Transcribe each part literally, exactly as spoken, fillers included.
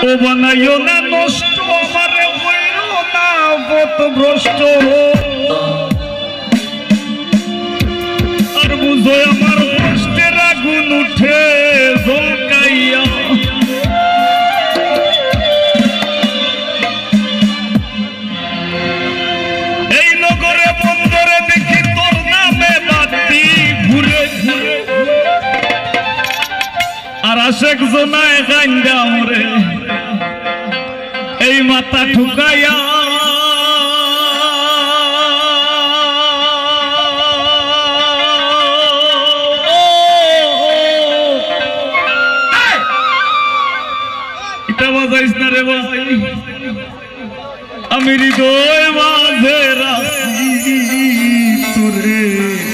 बनाइयो ना नष्ट हमारे होइयो ना पथ भ्रष्ट और बुझो हमार कष्टेर आगुन उठे जलकाइया एई नगरे बंदरे देखी तोर नामे बाती घुरे घुरे और आशेक जनाय गांडा हमरे माता ठुकाया इतना बजाइस ना रे भाई अमीरी दो माधेरा तुरे ठुकाया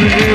Por